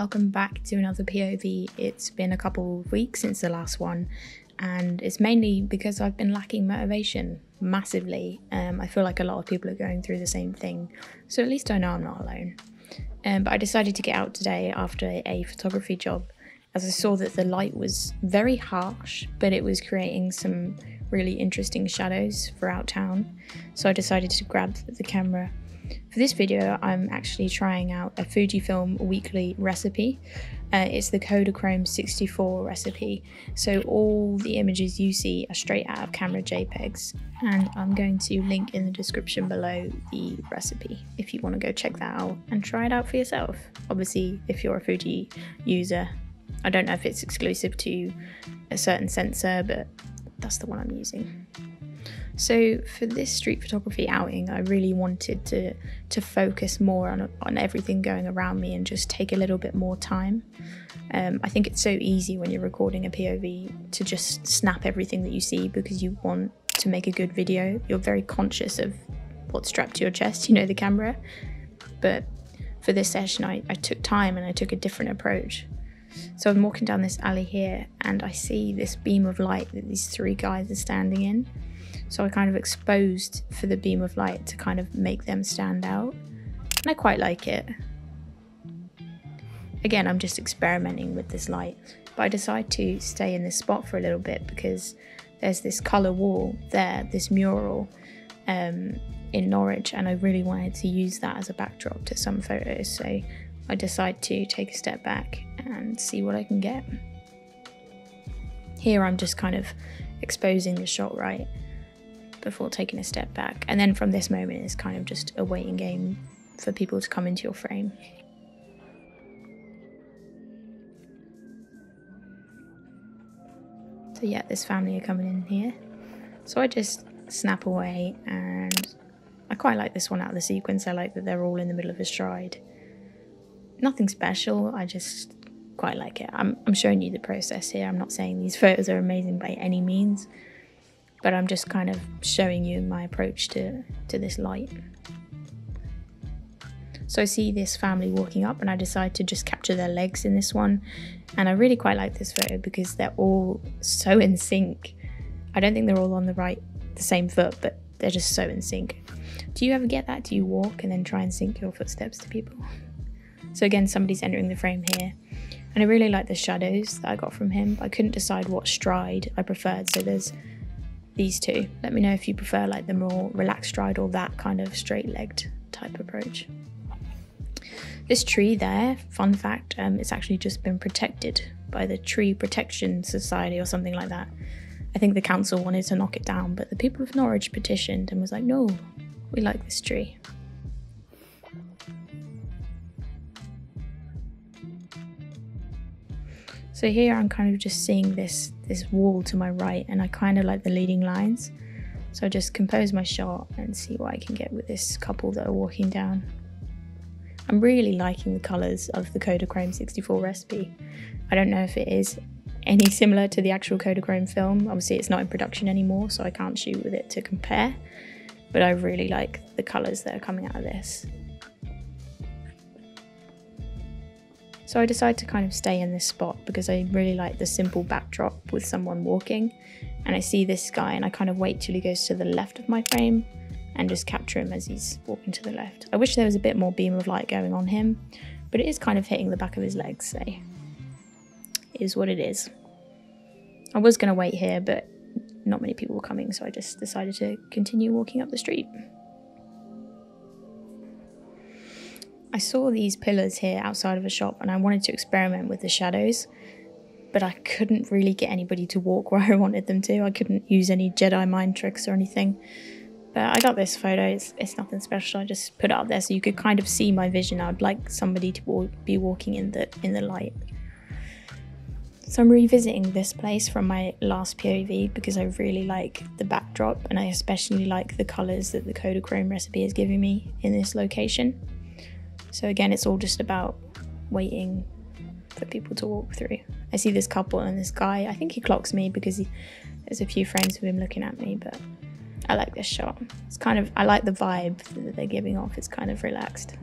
welcome back to another POV. It's been a couple of weeks since the last one, and it's mainly because I've been lacking motivation massively. I feel like a lot of people are going through the same thing, so at least I know I'm not alone. But I decided to get out today after a photography job, as I saw that the light was very harsh, but it was creating some really interesting shadows throughout town, so I decided to grab the camera. For this video, I'm actually trying out a Fujifilm weekly recipe. It's the Kodachrome 64 recipe, so all the images you see are straight out of camera JPEGs, and I'm going to link in the description below the recipe if you want to go check that out and try it out for yourself. Obviously, if you're a Fuji user, I don't know if it's exclusive to a certain sensor, but that's the one I'm using. So for this street photography outing, I really wanted to focus more on everything going around me and just take a little bit more time. I think it's so easy when you're recording a POV to just snap everything that you see because you want to make a good video. You're very conscious of what's strapped to your chest, you know, the camera. But for this session, I took time and I took a different approach. So I'm walking down this alley here and I see this beam of light that these three guys are standing in. So I kind of exposed for the beam of light to kind of make them stand out. And I quite like it. Again, I'm just experimenting with this light, but I decide to stay in this spot for a little bit because there's this colour wall there, this mural in Norwich, and I really wanted to use that as a backdrop to some photos. So I decide to take a step back and see what I can get. Here I'm just kind of exposing the shot right before taking a step back, and then from this moment it's kind of just a waiting game for people to come into your frame. So yeah, this family are coming in here, so I just snap away, and I quite like this one out of the sequence. I like that they're all in the middle of a stride. Nothing special, I just quite like it. I'm showing you the process here. I'm not saying these photos are amazing by any means, but I'm just kind of showing you my approach to this light. So I see this family walking up and I decide to just capture their legs in this one. And I really quite like this photo because they're all so in sync. I don't think they're all on the same foot, but they're just so in sync. Do you ever get that? Do you walk and then try and sync your footsteps to people? So again, somebody's entering the frame here. And I really like the shadows that I got from him. I couldn't decide what stride I preferred, so there's these two. Let me know if you prefer like the more relaxed stride or that kind of straight-legged type approach. This tree there, fun fact, it's actually just been protected by the Tree Protection Society or something like that. I think the council wanted to knock it down, but the people of Norwich petitioned and was like, no, we like this tree. So here I'm kind of just seeing this wall to my right, and I kind of like the leading lines. So I just compose my shot and see what I can get with this couple that are walking down. I'm really liking the colours of the Kodachrome 64 recipe. I don't know if it is any similar to the actual Kodachrome film. Obviously it's not in production anymore, so I can't shoot with it to compare, but I really like the colours that are coming out of this. So I decided to kind of stay in this spot because I really like the simple backdrop with someone walking, and I see this guy and I kind of wait till he goes to the left of my frame and just capture him as he's walking to the left. I wish there was a bit more beam of light going on him, but it is kind of hitting the back of his legs, so it is what it is. I was going to wait here, but not many people were coming, so I just decided to continue walking up the street. I saw these pillars here outside of a shop and I wanted to experiment with the shadows, but I couldn't really get anybody to walk where I wanted them to. I couldn't use any Jedi mind tricks or anything, but I got this photo. It's nothing special. I just put it up there so you could kind of see my vision. I'd like somebody to be walking in the light. So I'm revisiting this place from my last POV because I really like the backdrop, and I especially like the colours that the Kodachrome recipe is giving me in this location. So again, it's all just about waiting for people to walk through. I see this couple and this guy, I think he clocks me because there's a few frames of him looking at me, but I like this shot. It's kind of, I like the vibe that they're giving off. It's kind of relaxed.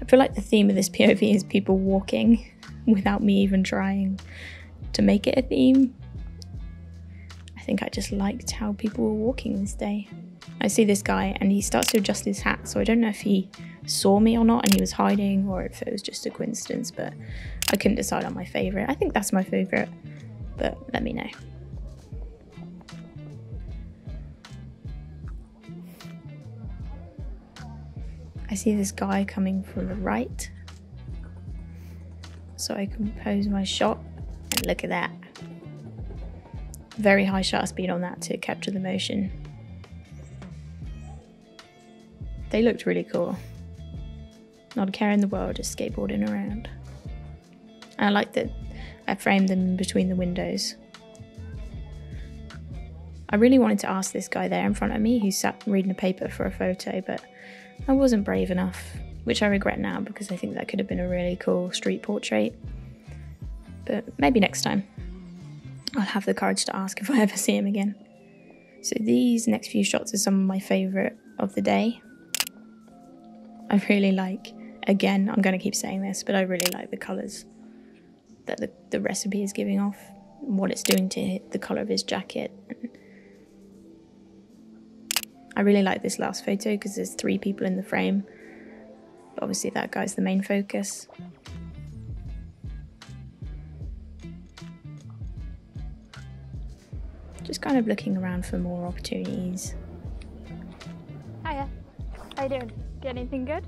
I feel like the theme of this POV is people walking without me even trying to make it a theme. I think I just liked how people were walking this day. I see this guy and he starts to adjust his hat, so I don't know if he saw me or not and he was hiding or if it was just a coincidence, but I couldn't decide on my favourite. I think that's my favourite, but let me know. I see this guy coming from the right, so I compose my shot, and look at that. Very high shutter speed on that to capture the motion. They looked really cool. Not a care in the world, just skateboarding around. And I like that I framed them between the windows. I really wanted to ask this guy there in front of me who sat reading a paper for a photo, but I wasn't brave enough, which I regret now because I think that could have been a really cool street portrait. But maybe next time I'll have the courage to ask if I ever see him again. So these next few shots are some of my favourite of the day. I really like, again, I'm going to keep saying this, but I really like the colours that the recipe is giving off, and what it's doing to the colour of his jacket. I really like this last photo because there's three people in the frame. But obviously that guy's the main focus. Just kind of looking around for more opportunities. Hiya, how you doing? Get anything good?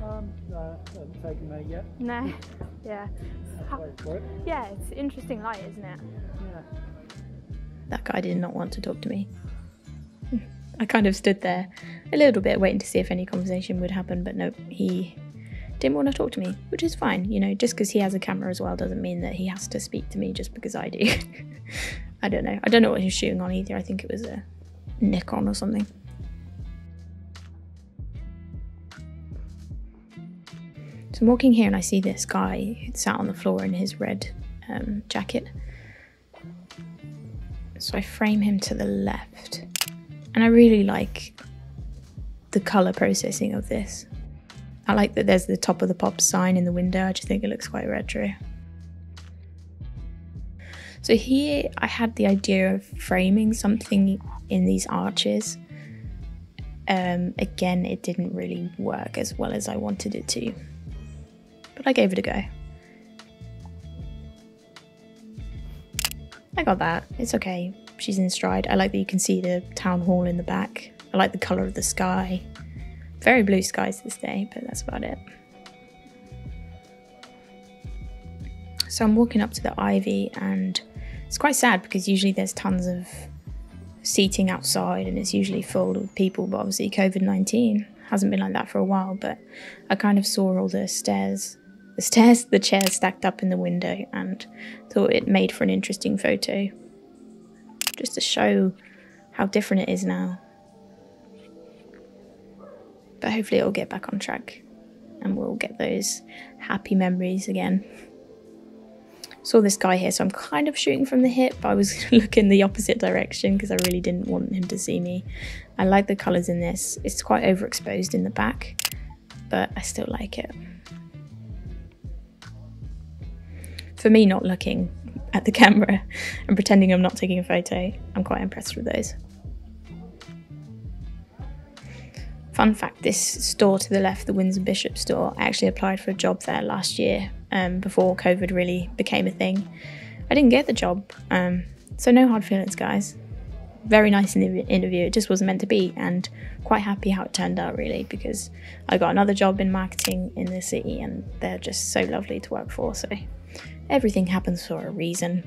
No, I haven't taken that yet. No, yeah. Yeah, it's interesting light, isn't it? Yeah. That guy did not want to talk to me. I kind of stood there a little bit waiting to see if any conversation would happen, but nope, he didn't want to talk to me, which is fine. You know, just because he has a camera as well doesn't mean that he has to speak to me just because I do. I don't know. I don't know what he was shooting on either. I think it was a Nikon or something. So I'm walking here and I see this guy who sat on the floor in his red jacket. So I frame him to the left. And I really like the colour processing of this. I like that there's the top of the pop sign in the window. I just think it looks quite retro. So here I had the idea of framing something in these arches. Again, it didn't really work as well as I wanted it to, but I gave it a go. I got that, it's okay. She's in stride. I like that you can see the town hall in the back. I like the colour of the sky. Very blue skies this day, but that's about it. So I'm walking up to the ivy and it's quite sad because usually there's tons of seating outside and it's usually full with people, but obviously COVID-19 hasn't been like that for a while, but I kind of saw all the chairs stacked up in the window and thought it made for an interesting photo. Just to show how different it is now. But hopefully it'll get back on track and we'll get those happy memories again. Saw this guy here, so I'm kind of shooting from the hip, but I was looking the opposite direction because I really didn't want him to see me. I like the colours in this. It's quite overexposed in the back, but I still like it. For me, not looking at the camera and pretending I'm not taking a photo, I'm quite impressed with those. Fun fact, this store to the left, the Windsor Bishop store, I actually applied for a job there last year before COVID really became a thing. I didn't get the job, so no hard feelings, guys. Very nice in the interview, it just wasn't meant to be, and quite happy how it turned out really, because I got another job in marketing in the city and they're just so lovely to work for, so everything happens for a reason.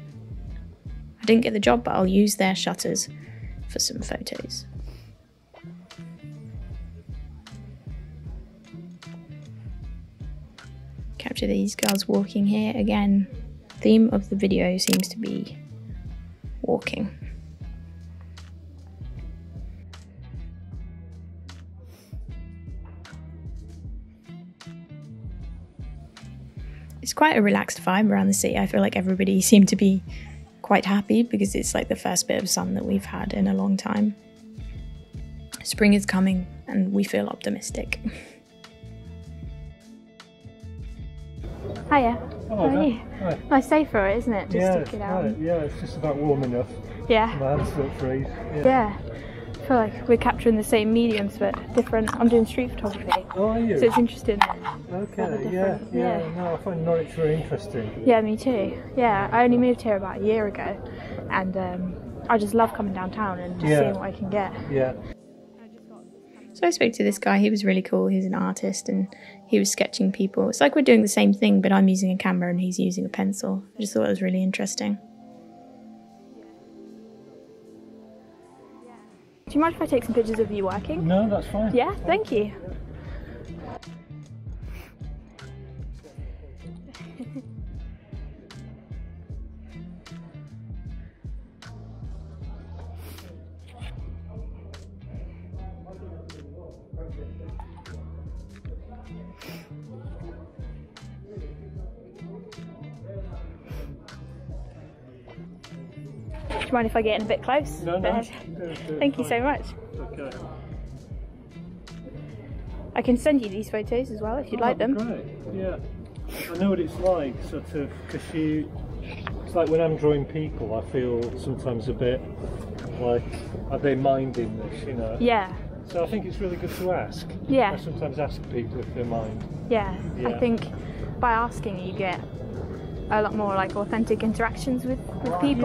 I didn't get the job, but I'll use their shutters for some photos. Capture these girls walking here. Again, theme of the video seems to be walking. It's quite a relaxed vibe around the city. I feel like everybody seemed to be quite happy because it's like the first bit of sun that we've had in a long time. Spring is coming and we feel optimistic. Hiya. Oh, how are you? Hi. Nice safer, isn't it? Just stick it out. Right. Yeah, it's just about warm enough. Yeah. My hands don't freeze. Yeah. I feel like we're capturing the same mediums but different. I'm doing street photography. Oh, are you? So it's interesting. Okay. Yeah. No, I find Norwich really interesting. Yeah, me too. Yeah, I only moved here about a year ago, and I just love coming downtown and just seeing what I can get. Yeah. So I spoke to this guy. He was really cool. He was an artist and he was sketching people. It's like we're doing the same thing, but I'm using a camera and he's using a pencil. I just thought it was really interesting. Do you mind if I take some pictures of you working? No, that's fine. Yeah, thank you. Do you mind if I get in a bit close? No, no. Thank you so much. Okay. I can send you these photos as well if you'd like them. Great. Yeah. I know what it's like, sort of, because it's like when I'm drawing people, I feel sometimes a bit like, are they minding this, you know? Yeah. So I think it's really good to ask. Yeah. I sometimes ask people if they mind. Yeah. Yeah. I think by asking you get a lot more like authentic interactions with people.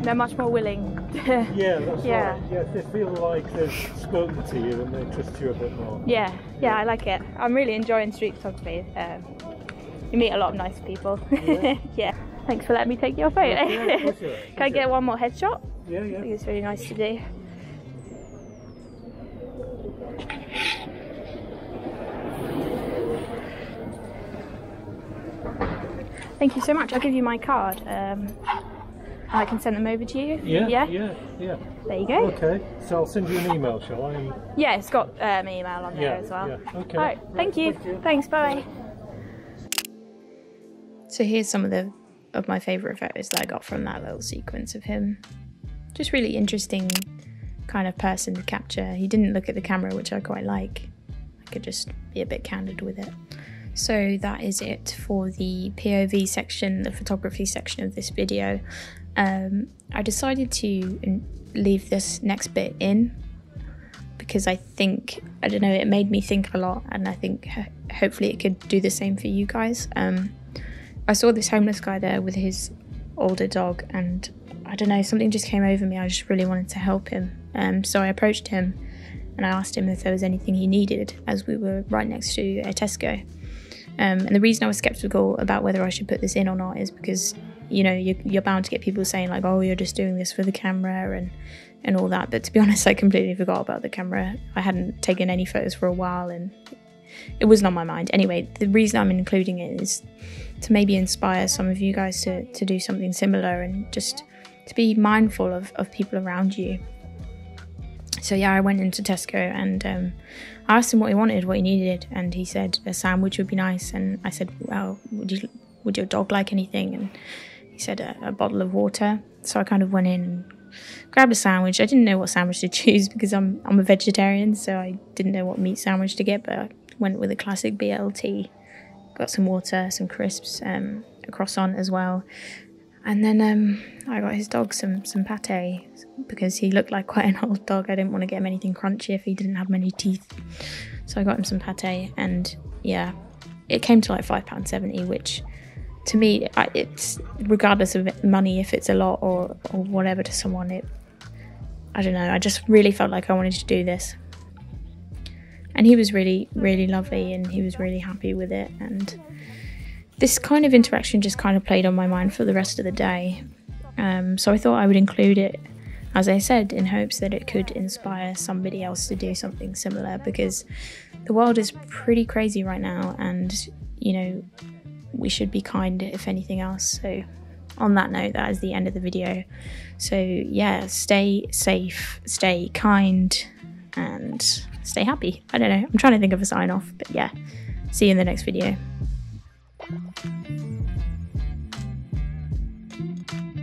They're much more willing. Right. Yeah, they feel like they've spoken to you and they trust you a bit more. Yeah, I like it. I'm really enjoying street photography. You meet a lot of nice people. Yeah. Thanks for letting me take your photo. Can I get one more headshot? Yeah. I think it's really nice to do. Thank you so much. I'll give you my card. I can send them over to you. Yeah. There you go. Okay. So I'll send you an email, shall I? Yeah, it's got my email on there as well. Yeah. Okay. All right. Thank you. Thanks. Bye. So here's some of my favourite photos that I got from that little sequence of him. Just really interesting kind of person to capture. He didn't look at the camera, which I quite like. I could just be a bit candid with it. So that is it for the POV section, the photography section of this video. I decided to leave this next bit in because I think, I don't know, it made me think a lot, and I think hopefully it could do the same for you guys. I saw this homeless guy there with his older dog, and I don't know, something just came over me. I just really wanted to help him. So I approached him and I asked him if there was anything he needed, as we were right next to a Tesco. And the reason I was skeptical about whether I should put this in or not is because, you know, you're bound to get people saying like, oh, you're just doing this for the camera and all that. But to be honest, I completely forgot about the camera. I hadn't taken any photos for a while and it wasn't on my mind. Anyway, the reason I'm including it is to maybe inspire some of you guys to do something similar and just to be mindful of people around you. So yeah, I went into Tesco and I asked him what he wanted, what he needed, and he said a sandwich would be nice. And I said, well, would your dog like anything? And he said a bottle of water. So I kind of went in and grabbed a sandwich. I didn't know what sandwich to choose because I'm a vegetarian, so I didn't know what meat sandwich to get, but I went with a classic BLT. Got some water, some crisps, a croissant as well. And then I got his dog some pate because he looked like quite an old dog. I didn't want to get him anything crunchy if he didn't have many teeth. So I got him some pate, and yeah, it came to like £5.70, which to me, it's regardless of money, if it's a lot or whatever to someone, I don't know, I just really felt like I wanted to do this. And he was really, really lovely and he was really happy with it, and this kind of interaction just kind of played on my mind for the rest of the day. So I thought I would include it, as I said, in hopes that it could inspire somebody else to do something similar, because the world is pretty crazy right now and, you know, we should be kind if anything else. So on that note, that is the end of the video. So yeah, stay safe, stay kind and stay happy. I don't know, I'm trying to think of a sign off, but yeah, see you in the next video. Thank you.